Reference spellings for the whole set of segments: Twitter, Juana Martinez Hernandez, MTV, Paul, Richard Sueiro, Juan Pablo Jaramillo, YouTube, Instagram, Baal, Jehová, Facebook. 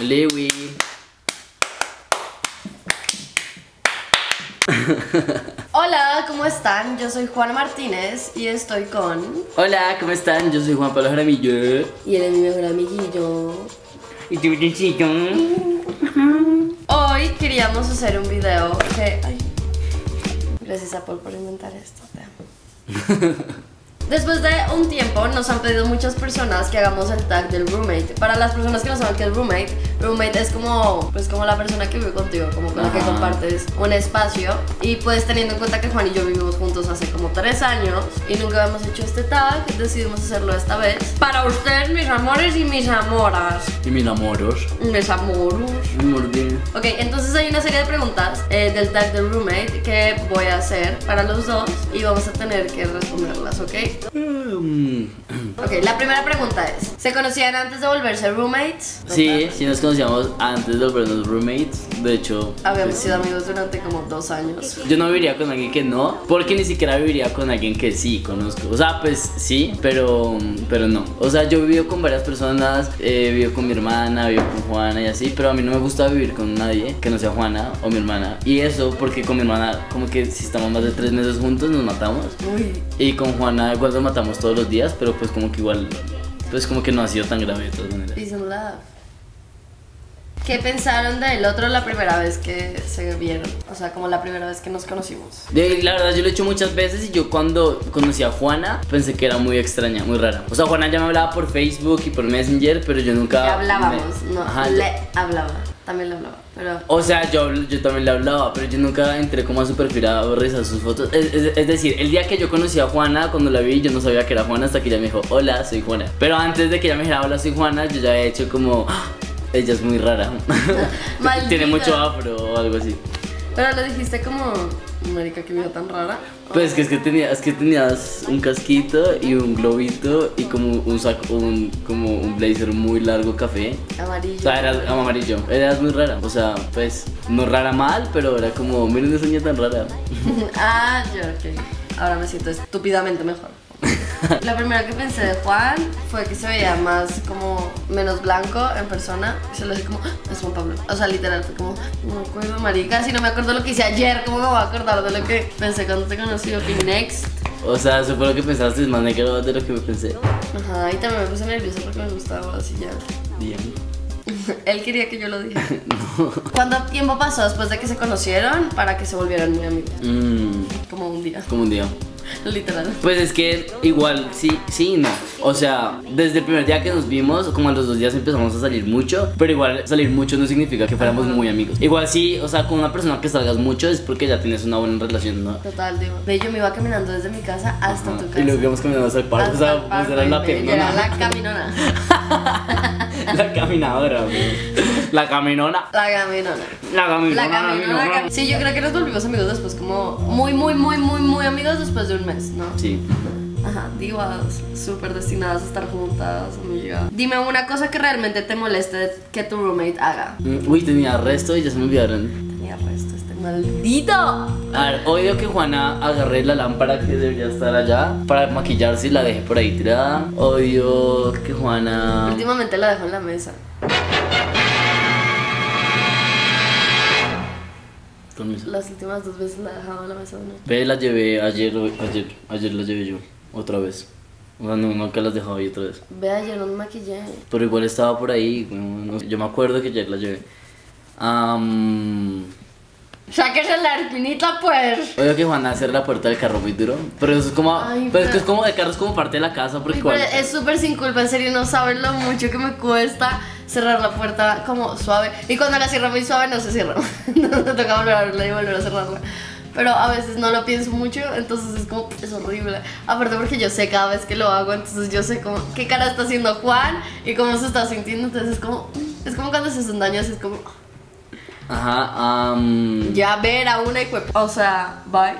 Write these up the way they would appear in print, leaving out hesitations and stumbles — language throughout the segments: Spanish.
Lewi. Hola, ¿cómo están? Yo soy Juana Martínez y estoy con... Hola, ¿cómo están? Yo soy Juan Pablo Jaramillo. Y él es mi mejor amiguillo. Y tú, chico. Hoy queríamos hacer un video que... Ay. Gracias a Paul por inventar esto. Después de un tiempo nos han pedido muchas personas que hagamos el tag del roommate. Para las personas que no saben qué es roommate, roommate es como, pues como la persona que vive contigo, como con la que compartes un espacio. Y pues teniendo en cuenta que Juan y yo vivimos juntos hace como 3 años y nunca habíamos hecho este tag, decidimos hacerlo esta vez. Para ustedes, mis amores y mis amoras. Y mis amoros. Mis amoros. Ok, entonces hay una serie de preguntas del tag del roommate que voy a hacer para los dos y vamos a tener que responderlas, ¿ok? Ok, la primera pregunta es: ¿se conocían antes de volverse roommates? Sí, sí nos conocíamos antes de volvernos roommates. De hecho, habíamos sido amigos durante como 2 años. Yo no viviría con alguien que no, porque ni siquiera viviría con alguien que sí conozco. O sea, pues sí, pero no. O sea, yo vivo con varias personas, vivo con mi hermana, vivo con Juana y así, pero a mí no me gusta vivir con nadie que no sea Juana o mi hermana. Y eso porque con mi hermana como que si estamos más de 3 meses juntos nos matamos. Uy. Y con Juana igual nos matamos todos los días, pero pues como que igual, pues como que no ha sido tan grave de todas maneras. Peace and love. ¿Qué pensaron del otro la primera vez que se vieron? O sea, como la primera vez que nos conocimos. La verdad, yo lo he hecho muchas veces y yo cuando conocí a Juana pensé que era muy extraña, muy rara. O sea, Juana ya me hablaba por Facebook y por Messenger, pero yo nunca... Le hablábamos, no, ajá, le hablaba. También le hablaba, pero... O sea, yo también le hablaba, pero yo nunca entré como a su perfil a revisar sus fotos. Es decir, el día que yo conocí a Juana, cuando la vi, yo no sabía que era Juana hasta que ella me dijo, hola, soy Juana. Pero antes de que ella me dijera, hola, soy Juana, yo ya había hecho como... Ella es muy rara. Tiene mucho afro o algo así. Pero lo dijiste como... Marica, que me veo tan rara. Pues que es que tenías un casquito y un globito y como un saco, como un blazer muy largo café. Amarillo. O sea, eras amarillo. Eras muy rara. O sea, pues no rara mal, pero era como, miren esa niña tan rara. Ah, yo ok. Ahora me siento estúpidamente mejor. Lo primero que pensé de Juan fue que se veía más como menos blanco en persona. Se lo dije como, ¡ah! Es Juan Pablo. O sea, literal, fue como, no me acuerdo, marica. Si no me acuerdo lo que hice ayer, ¿cómo me voy a acordar de lo que pensé cuando te conocí? Ok, next. O sea, eso fue lo que pensaste, es más negro de lo que me pensé. Ajá, y también me puse nerviosa porque me gustaba así ya. Bien. Él quería que yo lo dijera. No. ¿Cuánto tiempo pasó después de que se conocieron para que se volvieran muy amigos? Como un día. Como un día. Literal. Pues es que igual sí y no. O sea, desde el primer día que nos vimos, como a los 2 días empezamos a salir mucho. Pero igual salir mucho no significa que fuéramos muy amigos. Igual sí, o sea, con una persona que salgas mucho es porque ya tienes una buena relación, ¿no? Total, digo. Ve, yo me iba caminando desde mi casa hasta tu casa. Y luego íbamos caminando hasta el parque. O sea, pues era la caminona. Era la caminona. La caminadora, la caminona. La caminona. La caminona. La caminona. Sí, yo creo que nos volvimos amigos después, como muy amigos después de un mes, ¿no? Sí. Ajá, divas, súper destinadas a estar juntas, amiga. Dime una cosa que realmente te moleste que tu roommate haga. Uy, tenía resto y ya se me olvidaron. Tenía resto, este maldito. A ver, odio que Juana agarré la lámpara que debería estar allá para maquillarse y la dejé por ahí tirada. Odio que Juana... Últimamente la dejó en la mesa. Las últimas 2 veces la dejaba en la mesa, ¿no? Ve, la llevé ayer la llevé yo. Otra vez. O sea, nunca las dejaba yo otra vez. Ve, ayer no me maquillé. Pero igual estaba por ahí. Bueno, yo me acuerdo que ayer la llevé. ¡Sáquese la espinita, pues! Oye, que Juana hacer la puerta del carro muy duro. Pero eso es como... Ay, pero es que es como... El carro es como parte de la casa porque... Ay, igual, pero es súper sin culpa, en serio. No saben lo mucho que me cuesta cerrar la puerta como suave. Y cuando la cierro muy suave no se cierra. No toca volver a abrirla y volver a cerrarla. Pero a veces no lo pienso mucho, entonces es como, es horrible. Aparte porque yo sé cada vez que lo hago, entonces yo sé como qué cara está haciendo Juan y cómo se está sintiendo. Entonces es como cuando se hacen daños, es como... Ajá, ya ver a una y fue... O sea, bye.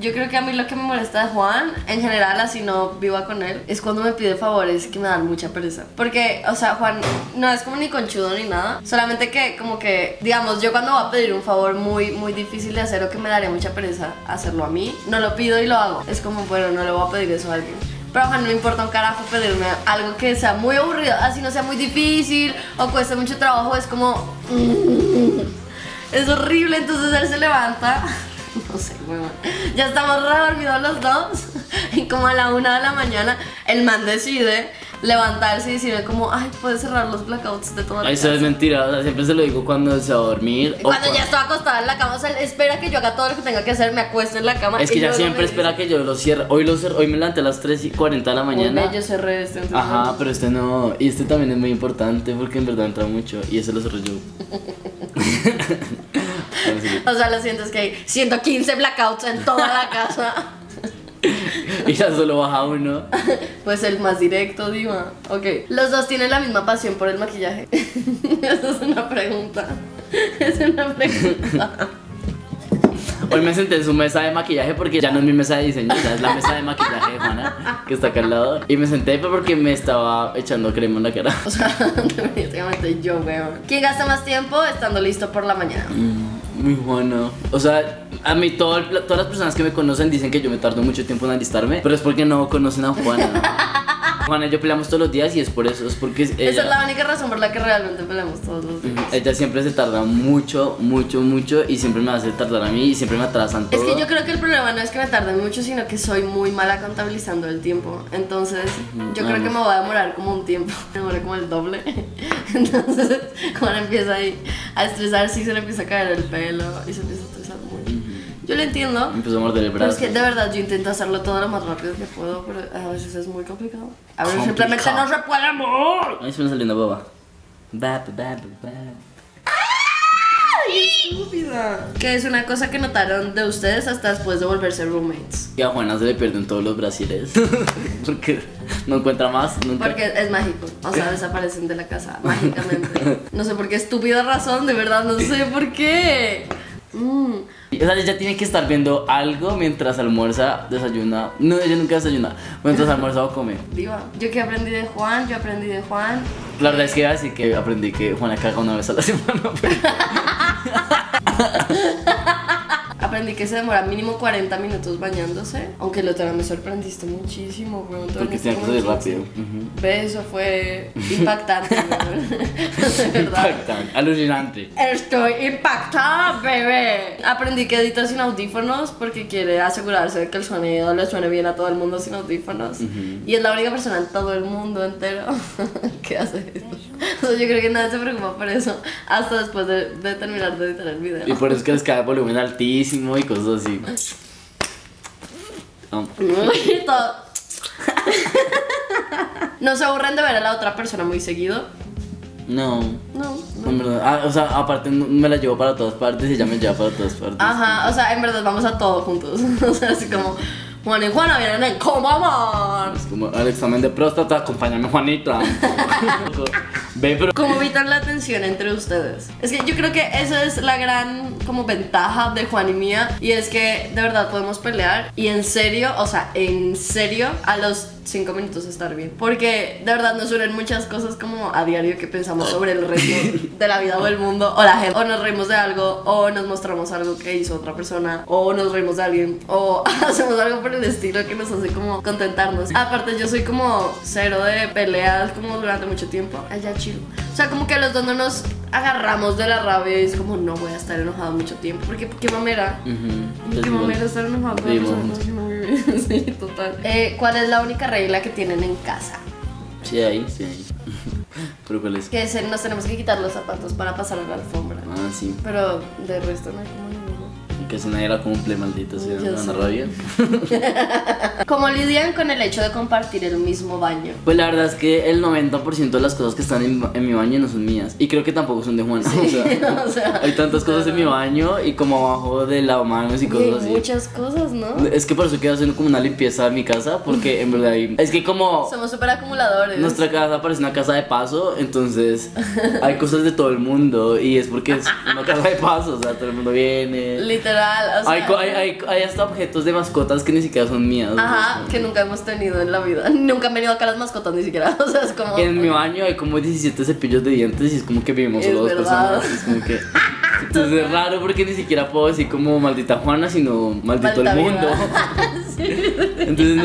Yo creo que a mí lo que me molesta de Juan, en general, así no viva con él, es cuando me pide favores que me dan mucha pereza. Porque, o sea, Juan no es como ni conchudo ni nada. Solamente que, como que, digamos, yo cuando voy a pedir un favor muy difícil de hacer o que me daría mucha pereza hacerlo a mí, no lo pido y lo hago. Es como, bueno, no le voy a pedir eso a alguien. pero ojalá no me importa un carajo pedirme algo que sea muy aburrido, así no sea muy difícil o cueste mucho trabajo, es como... es horrible. Entonces él se levanta, no sé, huevón, ya estamos redormidos los dos, y como a la 1 de la mañana el man decide levantarse y decirle como, ay, puedes cerrar los blackouts de toda la casa. Eso es mentira, o sea, siempre se lo digo cuando se va a dormir. Cuando ya estoy acostada en la cama, o sea, él espera que yo haga todo lo que tenga que hacer, me acuesto en la cama. Es que ya siempre espera que yo lo cierre. Hoy me levanté a las 3:40 de la mañana. Yo cerré este. Ajá, pero este no, y este también es muy importante porque en verdad entra mucho, y ese lo cerré yo. O sea, lo siento, es que hay 115 blackouts en toda la casa. Y ya solo baja uno. Pues el más directo, Dima. Ok. ¿Los dos tienen la misma pasión por el maquillaje? Esa es una pregunta. Es una pregunta. Hoy me senté en su mesa de maquillaje porque ya no es mi mesa de diseño, ya es la mesa de maquillaje de Juana, que está acá al lado. Y me senté porque me estaba echando crema en la cara. O sea, definitivamente yo, weón. ¿Quién gasta más tiempo estando listo por la mañana? Muy bueno. O sea, a mí todas las personas que me conocen dicen que yo me tardo mucho tiempo en alistarme, pero es porque no conocen a Juana. Juana y yo peleamos todos los días y es por eso, es porque ella... Esa es la única razón por la que realmente peleamos todos los días. Ella siempre se tarda mucho, mucho, mucho, y siempre me hace tardar a mí y siempre me atrasan todo. Es que yo creo que el problema no es que me tarden mucho, sino que soy muy mala contabilizando el tiempo. Entonces, yo creo que me voy a demorar como un tiempo. Me demoré como el doble. Entonces, Juana empieza ahí a estresarse y se le empieza a caer el pelo y se empieza a estresar mucho. Yo lo entiendo. Empezó a morder el brazo. Pero es que de verdad yo intento hacerlo todo lo más rápido que puedo, pero a veces es muy complicado. A veces simplemente no se puede mover. Ahí se me salió una boba. Estúpida. Que es una cosa que notaron de ustedes hasta después de volverse roommates. Y a Juana se le pierden todos los brasiles. Porque no encuentra más nunca. Porque es mágico, o sea, desaparecen de la casa mágicamente. No sé por qué estúpida razón, de verdad no sé por qué. O sea, ella tiene que estar viendo algo mientras almuerza, desayuna. No, ella nunca desayuna. Mientras almuerza o come. Diva, ¿yo qué aprendí de Juan? Yo aprendí de Juan. La verdad es que así que aprendí que Juana caga una vez a la semana. Pero... aprendí que se demora mínimo 40 minutos bañándose. Aunque el otro día me sorprendiste muchísimo, weón. Porque tiene que salir rápido. Eso fue impactante, weón. De verdad. Impactante, alucinante. Estoy impactada, bebé. Aprendí que edita sin audífonos porque quiere asegurarse de que el sonido le suene bien a todo el mundo sin audífonos. Y es la única persona en todo el mundo entero que hace eso. O sea, yo creo que nadie se preocupa por eso hasta después de terminar de editar el video. Y por eso es que les cae volumen altísimo y cosas así. ¿No se aburren de ver a la otra persona muy seguido? No. No. En verdad, o sea, aparte me la llevo para todas partes y ella me lleva para todas partes. Ajá, o sea, en verdad vamos a todo juntos. O sea, así como Juan y Juana vienen en comamón. Es como el examen de próstata, acompáñame Juanita. ¿Cómo evitan la tensión entre ustedes? Es que yo creo que esa es la gran como ventaja de Juan y mía, y es que de verdad podemos pelear y en serio, o sea, en serio, a los 5 minutos estar bien. Porque de verdad nos suelen muchas cosas como a diario que pensamos sobre el resto de la vida o el mundo o la gente. O nos reímos de algo, o nos mostramos algo que hizo otra persona, o nos reímos de alguien, o hacemos algo por el estilo que nos hace como contentarnos. Aparte yo soy como cero de peleas como durante mucho tiempo. Allá chido. O sea, como que los dos no nos agarramos de la rabia y es como no voy a estar enojado mucho tiempo. Porque qué mamera. Qué mamera estar enojado con la persona. Sí, total. ¿Cuál es la única regla que tienen en casa? Sí hay. Pero ¿cuál es? Que nos tenemos que quitar los zapatos para pasar a la alfombra. Ah, sí. Pero de resto no hay como ninguno. Y que si nadie la cumple, maldita sea, me dan rabia. ¿Cómo lidian con el hecho de compartir el mismo baño? Pues la verdad es que el 90% de las cosas que están en mi baño no son mías. Y creo que tampoco son de Juana. Sí, o sea, hay tantas cosas en mi baño y como abajo de lavamanos y cosas así. Muchas cosas, ¿no? Es que por eso quedo haciendo como una limpieza en mi casa porque en verdad hay... Es que como... Somos súper acumuladores. Nuestra casa parece una casa de paso, entonces hay cosas de todo el mundo y es porque es una casa de paso, o sea, todo el mundo viene. Literal, o sea... Hay hasta objetos de mascotas que ni siquiera son mías. Ajá, que nunca hemos tenido en la vida. Nunca han venido acá las mascotas ni siquiera. O sea, es como... En mi baño hay como 17 cepillos de dientes y es como que vivimos solo dos personas. Es como que... Entonces es raro porque ni siquiera puedo decir como maldita Juana, sino maldito el mundo. Sí. Entonces,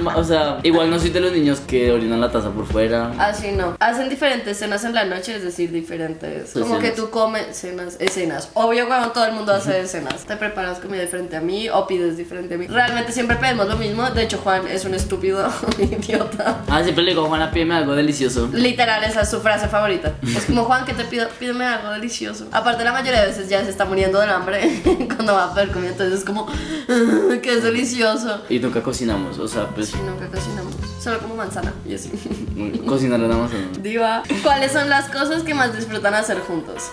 no, o sea, igual no soy de los niños que orinan la taza por fuera. Así no. Hacen diferentes cenas en la noche, es decir, diferentes. Como escenas. Que tú comes cenas, escenas. Obvio, cuando todo el mundo hace escenas. Te preparas comida diferente a mí o pides diferente a mí. Realmente siempre pedimos lo mismo. De hecho, Juan es un estúpido idiota. Ah, siempre le digo, Juana, pídeme algo delicioso. Literal, esa es su frase favorita. Es como, Juan, ¿qué te pido? Pídeme algo delicioso. Aparte, la mayoría de veces ya se está muriendo del hambre cuando va a poder comer. Entonces es como, que es delicioso. Y nunca cocinamos, o sea, pues. Sí, nunca cocinamos. Solo como manzana y así. Cocinar una manzana. Diva. ¿Cuáles son las cosas que más disfrutan hacer juntos?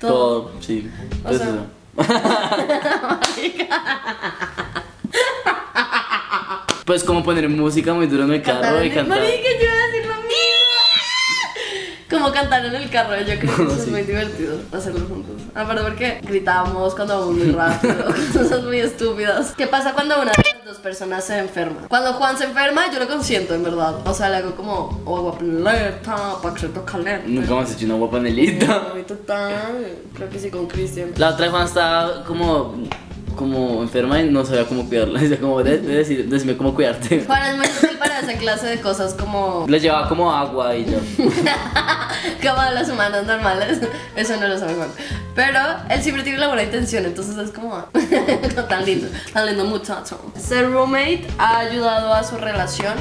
Todo, sí. O sea, eso. Pues como poner música muy duro en el carro y cantar. Marica, yo iba a decir lo mismo. Como cantar en el carro, yo creo que eso sí. Es muy divertido hacerlo juntos. Aparte porque gritábamos cuando vamos muy rápido, cosas muy estúpidas. ¿Qué pasa cuando una de las dos personas se enferma? Cuando Juan se enferma, yo lo consiento, en verdad. O sea, le hago como guapaneleta, paqueto caliente. Nunca hemos hecho una guapanelita. No, total. Creo que sí con Cristian. La otra Juan estaba como enferma y no sabía cómo cuidarla. Decía como, decime cómo cuidarte. Juan es muy útil para esa clase de cosas, como le llevaba como agua y yo como a los humanos normales. Eso no lo sabe Juan, pero él siempre tiene la buena intención, entonces es como tan lindo muchacho. Ser roommate ha ayudado a su relación.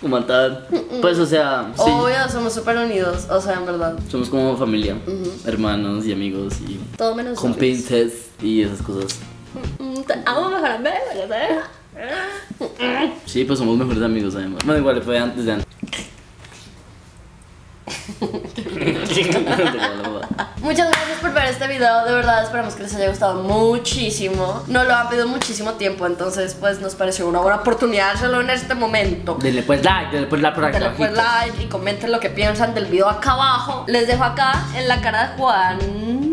Como tal, pues, o sea, sí. Obvio, somos súper unidos, o sea, en verdad somos como familia, hermanos y amigos y todo menos compinches y esas cosas. Amo mejor a mí, ¿sabes? Sí, pues somos mejores amigos además. Bueno, igual fue antes de antes. Muchas gracias por ver este video, de verdad esperamos que les haya gustado muchísimo. Nos lo han pedido muchísimo tiempo, entonces pues nos pareció una buena oportunidad hacerlo en este momento. Denle pues like por acá. Denle pues like y comenten lo que piensan del video acá abajo. Les dejo acá en la cara de Juan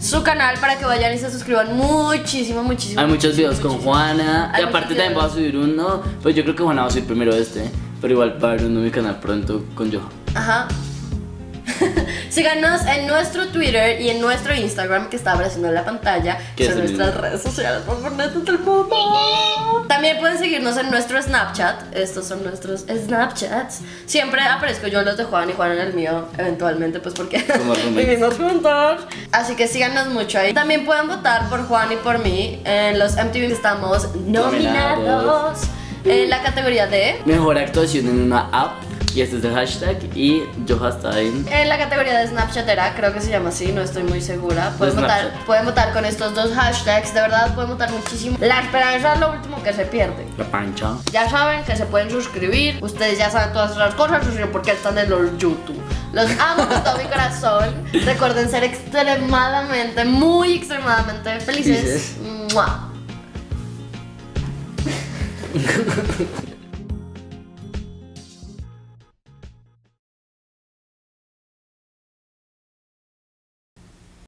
su canal para que vayan y se suscriban muchísimo. Hay muchos videos con Juana y aparte también va a subir uno, pues yo creo que Juana va a subir primero este, pero igual va a haber uno en mi canal pronto con Johan. Ajá. Síganos en nuestro Twitter y en nuestro Instagram que está apareciendo en la pantalla. Son nuestras redes sociales más bonitas del mundo. También pueden seguirnos en nuestro Snapchat. Estos son nuestros Snapchats. Siempre aparezco yo en los de Juan y Juan en el mío, eventualmente, pues porque vivimos juntos. Así que síganos mucho ahí. También pueden votar por Juan y por mí en los MTV. Estamos nominados en la categoría de mejor actuación en una app. Y este es el hashtag y yo hasta ahí. En la categoría de Snapchatera, creo que se llama así, no estoy muy segura. Pueden votar con estos dos hashtags, de verdad pueden votar muchísimo. La esperanza es lo último que se pierde. La pancha. Ya saben que se pueden suscribir, ustedes ya saben todas esas cosas, sino porque están en los YouTube. Los amo con todo mi corazón. Recuerden ser extremadamente, muy extremadamente felices. ¡Mua!